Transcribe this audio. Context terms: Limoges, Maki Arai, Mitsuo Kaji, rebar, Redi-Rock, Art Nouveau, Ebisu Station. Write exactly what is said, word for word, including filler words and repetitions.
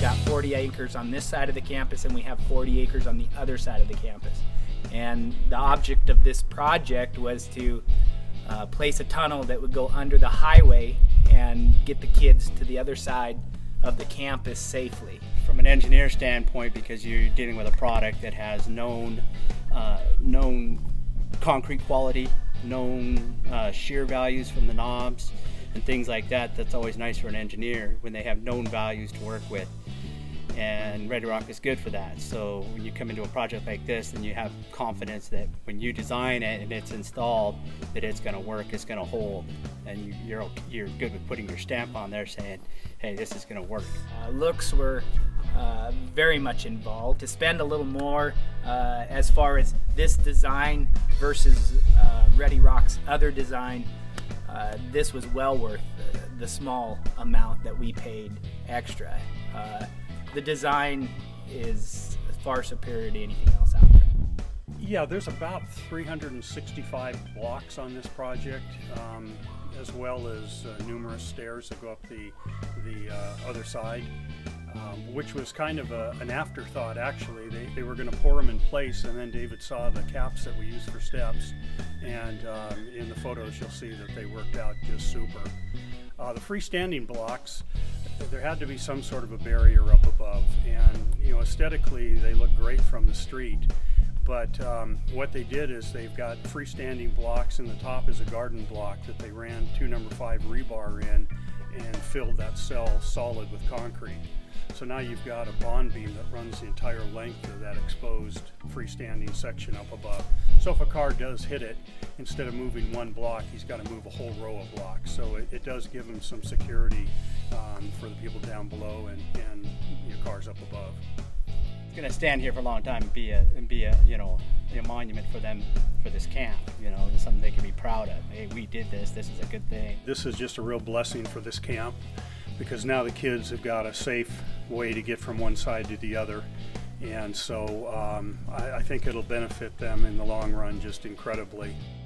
We've got forty acres on this side of the campus and we have forty acres on the other side of the campus. And the object of this project was to uh, place a tunnel that would go under the highway and get the kids to the other side of the campus safely. From an engineer standpoint, because you're dealing with a product that has known, uh, known concrete quality, known uh, shear values from the knobs and things like that, that's always nice for an engineer when they have known values to work with. And Redi-Rock is good for that. So when you come into a project like this, and you have confidence that when you design it and it's installed, that it's going to work, it's going to hold, and you, you're you're good with putting your stamp on there saying, hey, this is going to work. Uh, looks were uh, very much involved. To spend a little more uh, as far as this design versus uh, Redi-Rock's other design, uh, this was well worth the, the small amount that we paid extra. Uh, The design is far superior to anything else out there. Yeah, there's about three hundred sixty-five blocks on this project, um, as well as uh, numerous stairs that go up the, the uh, other side, um, which was kind of a, an afterthought, actually. They, they were going to pour them in place, and then David saw the caps that we use for steps, and um, in the photos you'll see that they worked out just super. Uh, the freestanding blocks, there had to be some sort of a barrier up above, and you know, aesthetically they look great from the street, but um, what they did is they've got freestanding blocks, and the top is a garden block that they ran two number five rebar in and filled that cell solid with concrete. So now you've got a bond beam that runs the entire length of that exposed freestanding section up above. So if a car does hit it, instead of moving one block, he's got to move a whole row of blocks. So it, it does give him some security um, for the people down below and, and your cars up above. It's going to stand here for a long time and be a and be a you know a monument for them, for this camp. You know, it's something they can be proud of. Hey, we did this. This is a good thing. This is just a real blessing for this camp, because now the kids have got a safe way to get from one side to the other. And so um, I, I think it'll benefit them in the long run just incredibly.